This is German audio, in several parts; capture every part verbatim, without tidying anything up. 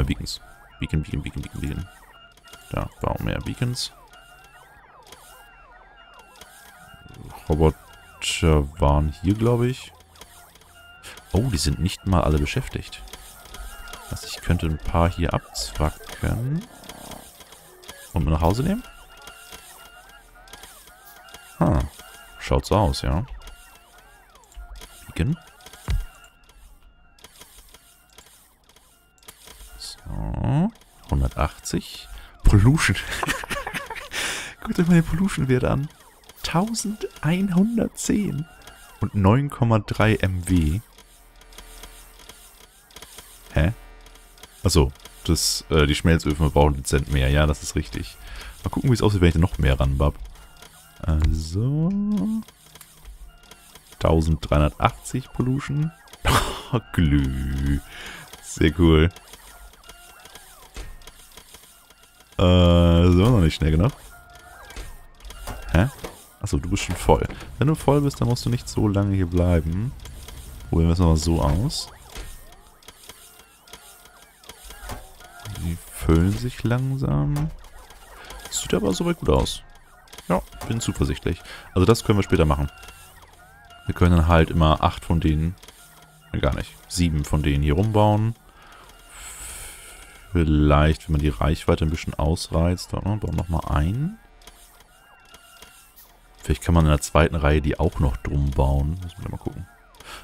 mehr Beacons. Beacon, Beacon, Beacon, Beacon, Beacon. Da, bauen mehr Beacons. Roboter waren hier, glaube ich. Oh, die sind nicht mal alle beschäftigt. Also ich könnte ein paar hier abzwacken. Und nach Hause nehmen? Hm. Schaut so aus, ja. Beacon. So. hundertachtzig. Pollution. Guckt euch mal den Pollution-Werte an. elfhundertzehn. Und neun Komma drei Megawatt. Hä? Achso. Das, äh, die Schmelzöfen brauchen dezent mehr. Ja, das ist richtig. Mal gucken, wie es aussieht, wenn ich da noch mehr ranbab. Also... dreizehnhundertachtzig Pollution. Oh, Glüh. Sehr cool. Äh, das war noch nicht schnell genug. Hä? Achso, du bist schon voll. Wenn du voll bist, dann musst du nicht so lange hier bleiben. Probieren wir es nochmal so aus. Die füllen sich langsam. Sieht aber soweit gut aus. Ja, bin zuversichtlich. Also das können wir später machen. Wir können dann halt immer acht von denen, ne, gar nicht, sieben von denen hier rumbauen. Vielleicht, wenn man die Reichweite ein bisschen ausreizt, warte mal, bauen wir nochmal ein. Vielleicht kann man in der zweiten Reihe die auch noch drum bauen. Müssen wir mal gucken.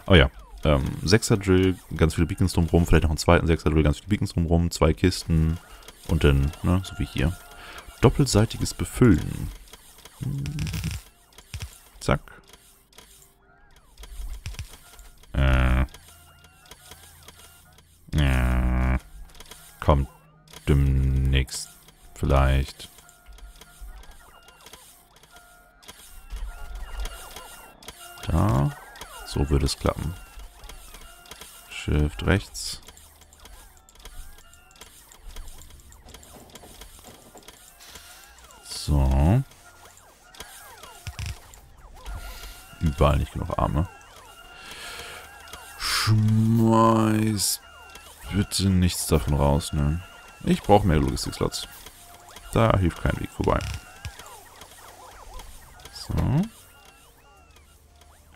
Oh ja. Ähm, Sechser Drill, ganz viele Beacons drumrum, vielleicht noch einen zweiten Sechser Drill, ganz viele Beacons drumrum, zwei Kisten und dann, ne, so wie hier. Doppelseitiges Befüllen. Zack. Äh. Äh. Kommt demnächst vielleicht. Da. So würde es klappen. Shift rechts. So. Überall nicht genug Arme. Schmeiß bitte nichts davon raus, ne? Ich brauche mehr Logistik-Slots. Da hilft kein Weg vorbei. So.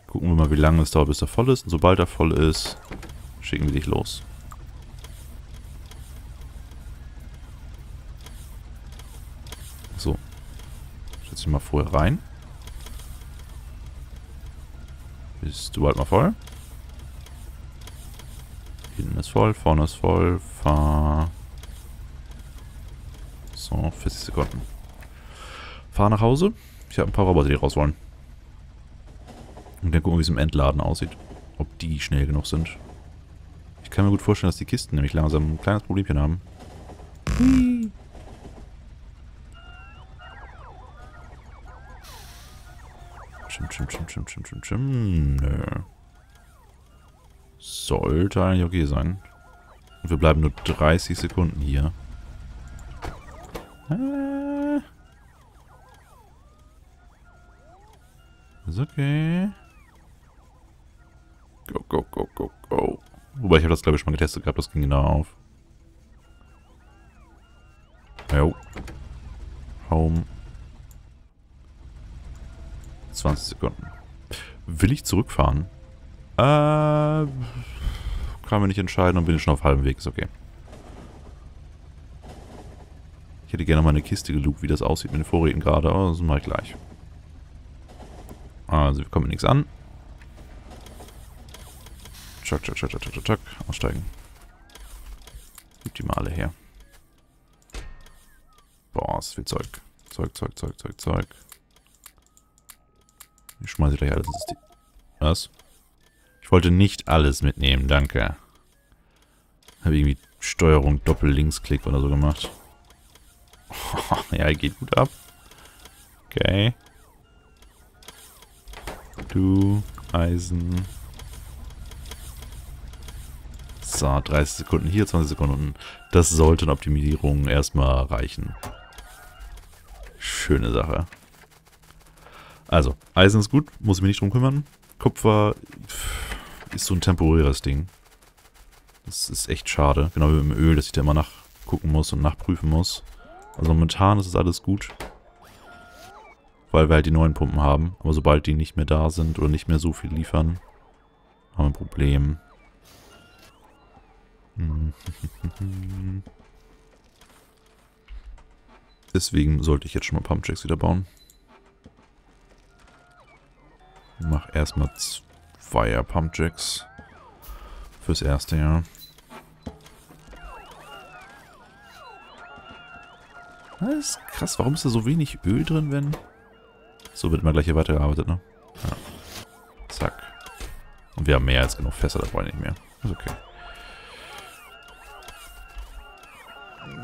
Gucken wir mal, wie lange es dauert, bis er voll ist. Und sobald er voll ist, schicken wir dich los. So. Setz dich mal vorher rein. Bist du bald mal voll? Hinten ist voll, vorne ist voll. Fahr. So, vierzig Sekunden. Fahr nach Hause. Ich habe ein paar Roboter, die raus wollen. Und dann gucken wir, wie es im Entladen aussieht. Ob die schnell genug sind. Ich kann mir gut vorstellen, dass die Kisten nämlich langsam ein kleines Problemchen haben. Hui. Chim, chim, chim, chim, chim, chim, chim. Nö. Sollte eigentlich okay sein. Und wir bleiben nur dreißig Sekunden hier. Ah. Ist okay. Go, go, go, go, go. Wobei, ich habe das, glaube ich, schon mal getestet gehabt. Das ging genau auf. Jo. Home. zwanzig Sekunden. Will ich zurückfahren? Äh, kann mir nicht entscheiden und bin schon auf halbem Weg. Ist okay. Ich hätte gerne mal eine Kiste geloopt, wie das aussieht mit den Vorräten gerade. Aber das mache ich gleich. Also, wir kommen mit nichts an. Chuck, chuck, chuck, chuck, chuck, chuck. Aussteigen. Gib die mal alle her. Boah, ist viel Zeug. Zeug, Zeug, Zeug, Zeug, Zeug. Ich schmeiße gleich alles ins System. Was? Ich wollte nicht alles mitnehmen, danke. Habe irgendwie Steuerung Doppel-Linksklick oder so gemacht. Ja, geht gut ab. Okay. Du, Eisen... So, dreißig Sekunden hier, zwanzig Sekunden. Das sollte in Optimierung erstmal reichen. Schöne Sache. Also, Eisen ist gut, muss ich mich nicht drum kümmern. Kupfer pff, ist so ein temporäres Ding. Das ist echt schade. Genau wie mit dem Öl, dass ich da immer nachgucken muss und nachprüfen muss. Also momentan ist es alles gut. Weil wir halt die neuen Pumpen haben. Aber sobald die nicht mehr da sind oder nicht mehr so viel liefern, haben wir ein Problem. Deswegen sollte ich jetzt schon mal Pumpjacks wieder bauen. Ich mache erstmal zwei Pumpjacks. Fürs erste, ja. Das ist krass. Warum ist da so wenig Öl drin, wenn... So wird immer gleich hier weitergearbeitet, ne? Ja. Zack. Und wir haben mehr als genug Fässer, da brauche ich nicht mehr. Ist okay.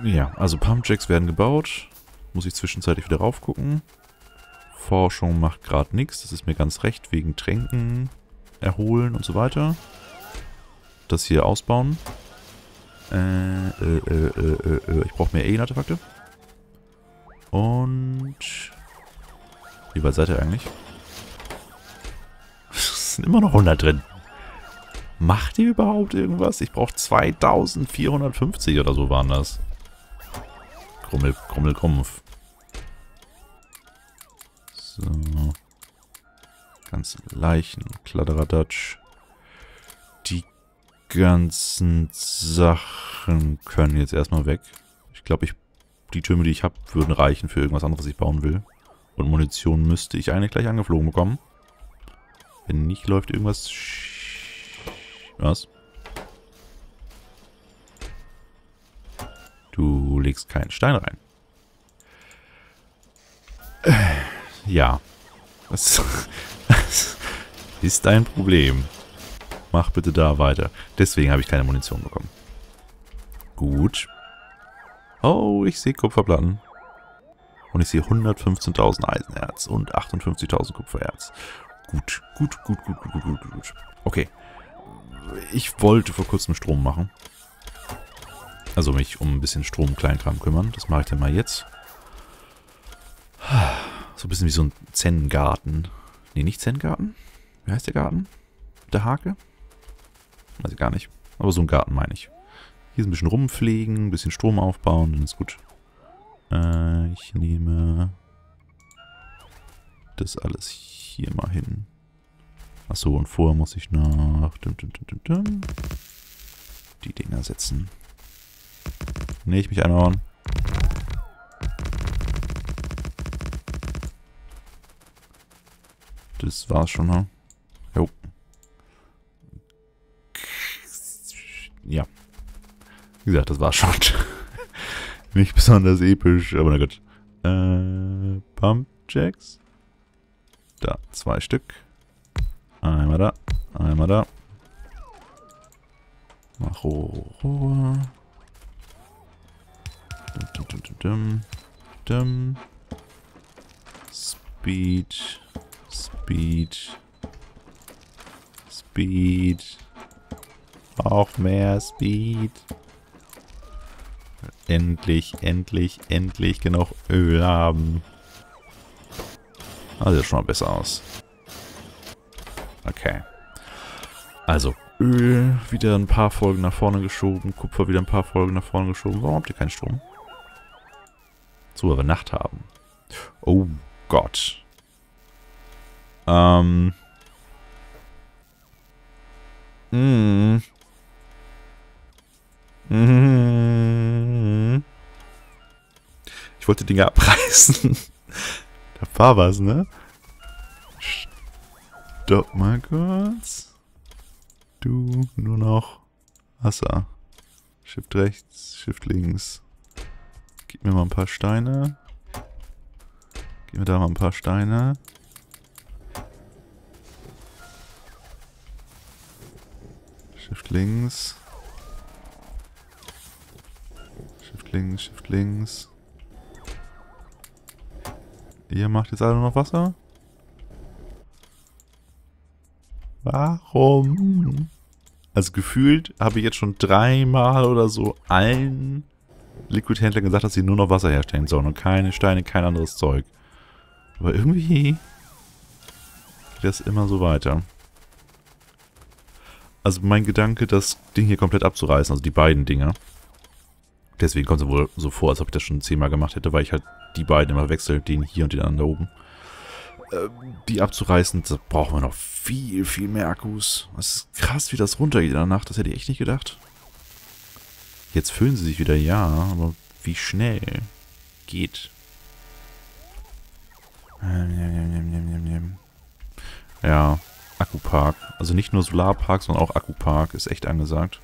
Ja, also Pumpjacks werden gebaut. Muss ich zwischenzeitlich wieder raufgucken. Forschung macht gerade nichts. Das ist mir ganz recht, wegen Tränken, Erholen und so weiter. Das hier ausbauen. Äh, äh, äh, äh, äh. Ich brauche mehr Alien-Artefakte. Und... Wie weit seid ihr eigentlich? Es sind immer noch hundert drin. Macht ihr überhaupt irgendwas? Ich brauche zweitausendvierhundertfünfzig oder so waren das. Krummel, krummel, krumpf. So. Ganzen Leichen, Kladderadatsch. Die ganzen Sachen können jetzt erstmal weg. Ich glaube, ich, die Türme, die ich habe, würden reichen für irgendwas anderes, was ich bauen will. Und Munition müsste ich eigentlich gleich angeflogen bekommen. Wenn nicht, läuft irgendwas... Was? Du legst keinen Stein rein. Ja. Das ist ein Problem. Mach bitte da weiter. Deswegen habe ich keine Munition bekommen. Gut. Oh, ich sehe Kupferplatten. Und ich sehe hundertfünfzehntausend Eisenerz und achtundfünfzigtausend Kupfererz. Gut, gut, gut, gut, gut, gut, gut, gut. Okay. Ich wollte vor kurzem Strom machen. Also mich um ein bisschen Strom-Kleinkram kümmern. Das mache ich dann mal jetzt. So ein bisschen wie so ein Zen-Garten. Ne, nicht Zen-Garten. Wie heißt der Garten? Der Hake? Weiß ich gar nicht. Aber so einen Garten meine ich. Hier ist ein bisschen rumpflegen, ein bisschen Strom aufbauen, dann ist gut. Äh, ich nehme das alles hier mal hin. Achso, und vorher muss ich nach... Dum, dum, dum, dum, dum. Die Dinger setzen. Nee, ich mich einmauern. Das war's schon, ne? Jo. Ja. Wie gesagt, das war's schon. Nicht besonders episch, aber na gut. Äh, Pumpjacks. Da, zwei Stück. Einmal da, einmal da. Mach hoch. Dum, dum, dum, dum, dum. Speed. Speed. Speed. Auch mehr Speed. Endlich, endlich, endlich genug Öl haben. Also sieht schon mal besser aus. Okay. Also, Öl wieder ein paar Folgen nach vorne geschoben. Kupfer wieder ein paar Folgen nach vorne geschoben. Warum habt ihr keinen Strom? So, weil wir Nacht haben. Oh Gott. Ähm. Mhm. Mhm. Ich wollte Dinge abreißen. Da war was, ne? Stopp mal kurz. Du, nur noch Wasser. Shift rechts, Shift links. Gib mir mal ein paar Steine. Gib mir da mal ein paar Steine. Shift links. Shift links, Shift links. Ihr macht jetzt alle noch Wasser? Warum? Also gefühlt habe ich jetzt schon dreimal oder so allen Liquid-Händlern gesagt, dass sie nur noch Wasser herstellen sollen und keine Steine, kein anderes Zeug. Aber irgendwie geht das immer so weiter. also mein Gedanke, das Ding hier komplett abzureißen, also die beiden Dinger. Deswegen kommt es wohl so vor, als ob ich das schon zehnmal gemacht hätte, weil ich halt die beiden immer wechsle, den hier und den anderen da oben. Äh, die abzureißen, da brauchen wir noch viel, viel mehr Akkus. Es ist krass, wie das runtergeht danach, das hätte ich echt nicht gedacht. Jetzt füllen sie sich wieder, ja, aber wie schnell geht. Ja, Akkupark. Also nicht nur Solarpark, sondern auch Akkupark ist echt angesagt.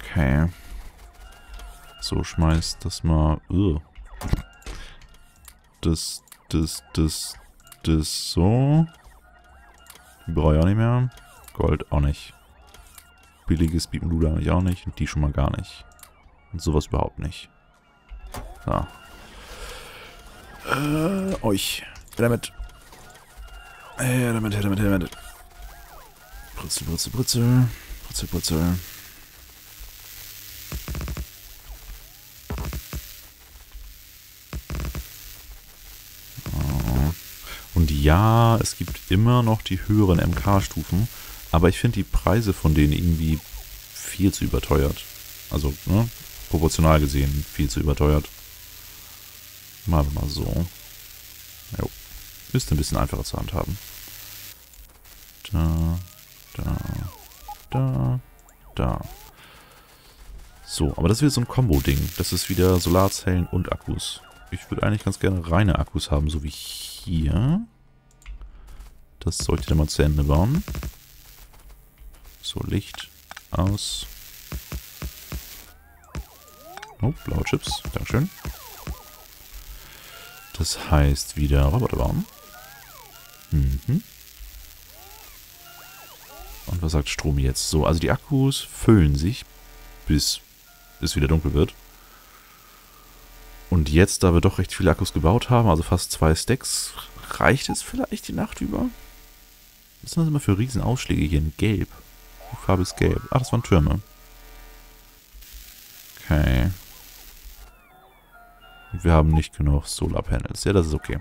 Okay. So, schmeißt das mal. Ugh. Das, das, das, das so. Die brauche ich auch nicht mehr. Gold auch nicht. Billiges Bipendula habe ich auch nicht. Und die schon mal gar nicht. Und sowas überhaupt nicht. So. Äh, euch. Damit. Äh, damit, damit, damit. Britzel, Britzel, Britzel. Britzel, Britzel. Oh. Und ja, es gibt immer noch die höheren M K-Stufen. Aber ich finde die Preise von denen irgendwie viel zu überteuert. Also, ne? Proportional gesehen viel zu überteuert. Machen wir mal so. Jo. Müsste ein bisschen einfacher zu handhaben. Da, da, da, da. So, aber das ist wieder so ein Kombo-Ding. Das ist wieder Solarzellen und Akkus. Ich würde eigentlich ganz gerne reine Akkus haben, so wie hier. Das sollte ich dann mal zu Ende bauen. So, Licht aus. Oh, blaue Chips. Dankeschön. Das heißt wieder Roboterbaum. Mhm. Und was sagt Strom jetzt? So, also die Akkus füllen sich, bis es wieder dunkel wird. Und jetzt, da wir doch recht viele Akkus gebaut haben, also fast zwei Stacks, reicht es vielleicht die Nacht über? Was sind das immer für Riesenausschläge hier in Gelb? Die Farbe ist gelb. Ach, das waren Türme. Okay. Und wir haben nicht genug Solarpanels. Ja, das ist okay.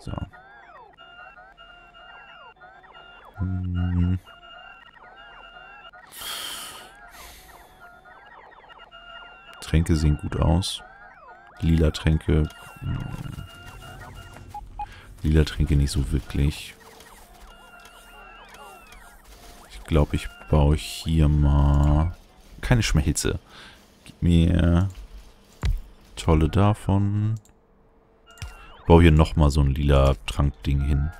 So. Hm. Tränke sehen gut aus. Lila Tränke. Hm. Lila Tränke nicht so wirklich. Ich glaube, ich baue hier mal keine Schmelze. Gib mir tolle davon. Ich baue hier nochmal so ein lila Trankding hin.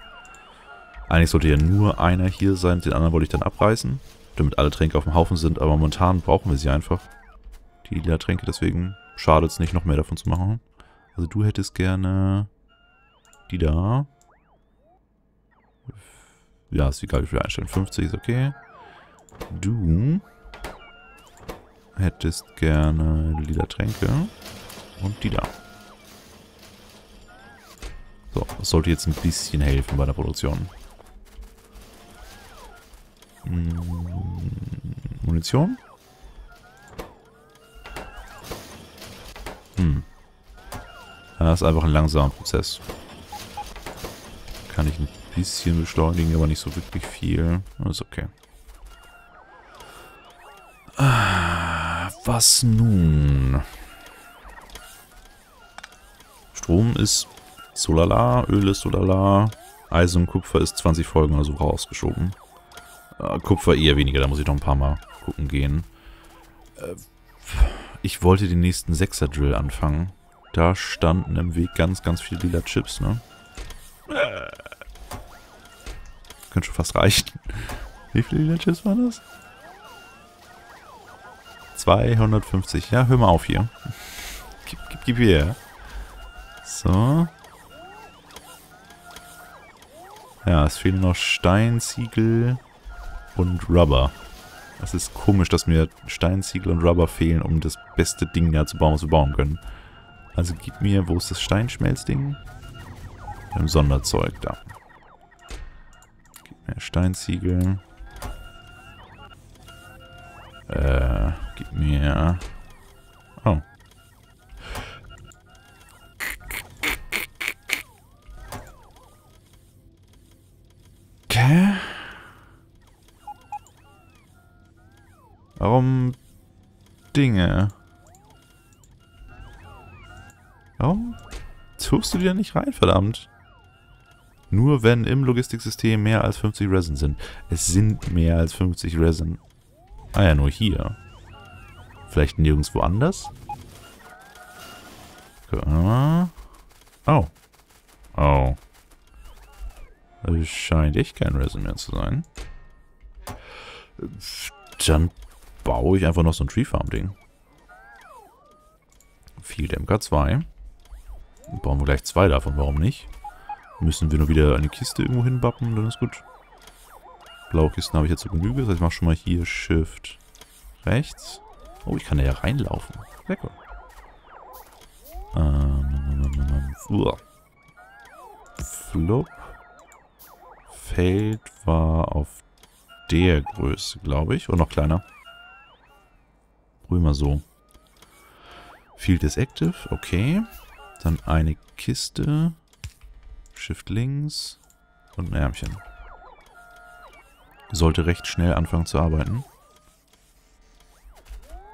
Eigentlich sollte ja nur einer hier sein, den anderen wollte ich dann abreißen, damit alle Tränke auf dem Haufen sind, aber momentan brauchen wir sie einfach. Die lila Tränke, deswegen schadet es nicht, noch mehr davon zu machen. Also du hättest gerne die da. Ja, ist egal, wie viel einstellen. fünfzig ist okay. Du hättest gerne lila Tränke. Und die da. So, das sollte jetzt ein bisschen helfen bei der Produktion. Hm, Munition? Hm. Das ist einfach ein langsamer Prozess. Kann ich nicht. Bisschen beschleunigen, aber nicht so wirklich viel. Ist okay. Ah, was nun? Strom ist solala, Öl ist solala, Eisen und Kupfer ist zwanzig Folgen oder so rausgeschoben. Ah, Kupfer eher weniger, da muss ich noch ein paar Mal gucken gehen. Ich wollte den nächsten Sechser Drill anfangen. Da standen im Weg ganz, ganz viele lila Chips, ne? Könnte schon fast reichen. Wie viele lila Chips waren das? zweihundertfünfzig. Ja, hör mal auf hier. Gib, gib, gib hier. So. Ja, es fehlen noch Stein, Ziegel und Rubber. Es ist komisch, dass mir Stein, Ziegel und Rubber fehlen, um das beste Ding da zu bauen, was wir bauen können. Also gib mir, wo ist das Steinschmelzding? Im Sonderzeug da. Mehr Steinziegel. Äh, gib mir... Oh. Okay. Warum... Dinge? Warum tust du die da nicht rein, verdammt? Nur wenn im Logistiksystem mehr als fünfzig Resin sind. Es sind mehr als fünfzig Resin. Ah ja, nur hier. Vielleicht nirgendwo anders? Oh. Oh. Das scheint echt kein Resin mehr zu sein. Dann baue ich einfach noch so ein Treefarm-Ding. Field M K zwei. Bauen wir gleich zwei davon, warum nicht? Müssen wir nur wieder eine Kiste irgendwo hinbappen, dann ist gut. Blaue Kisten habe ich jetzt so genüge. Das heißt, ich mache schon mal hier Shift rechts. Oh, ich kann da ja reinlaufen. Sehr cool. Ähm, uh. Flop. Feld war auf der Größe, glaube ich. Oder noch kleiner. Ruhig mal so. Field is active. Okay. Dann eine Kiste. Shift links und ein Ärmchen. Sollte recht schnell anfangen zu arbeiten.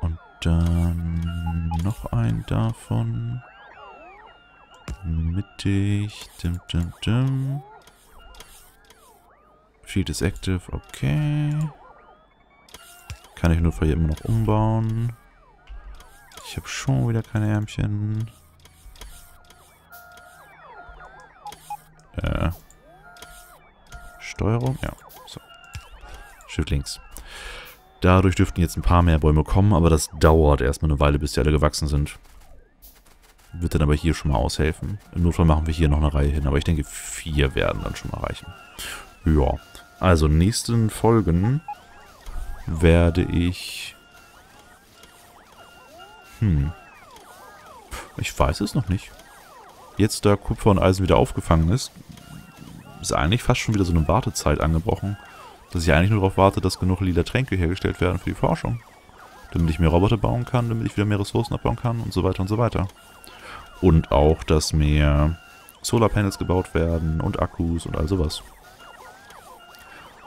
Und dann noch ein davon. Mittig. Dim, dim, dim. Shield is active. Okay. Kann ich nur für hier immer noch umbauen. Ich habe schon wieder keine Ärmchen. Äh. Steuerung? Ja. So. Shift links. Dadurch dürften jetzt ein paar mehr Bäume kommen, aber das dauert erstmal eine Weile, bis die alle gewachsen sind. Wird dann aber hier schon mal aushelfen. Im Notfall machen wir hier noch eine Reihe hin, aber ich denke, vier werden dann schon mal reichen. Ja. Also, in den nächsten Folgen werde ich... Hm. Ich weiß es noch nicht. Jetzt, da Kupfer und Eisen wieder aufgefangen ist, ist eigentlich fast schon wieder so eine Wartezeit angebrochen, dass ich eigentlich nur darauf warte, dass genug lila Tränke hergestellt werden für die Forschung. Damit ich mehr Roboter bauen kann, damit ich wieder mehr Ressourcen abbauen kann und so weiter und so weiter. Und auch, dass mehr Solarpanels gebaut werden und Akkus und all sowas.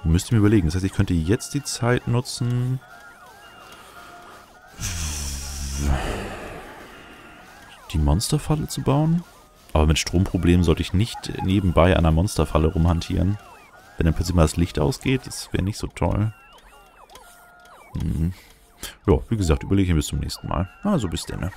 Müsst ihr mir überlegen. Das heißt, ich könnte jetzt die Zeit nutzen... die Monsterfalle zu bauen. Aber mit Stromproblemen sollte ich nicht nebenbei an einer Monsterfalle rumhantieren. Wenn dann plötzlich mal das Licht ausgeht, das wäre nicht so toll. Hm. Ja, wie gesagt, überlege ich mir bis zum nächsten Mal. Also bis dann.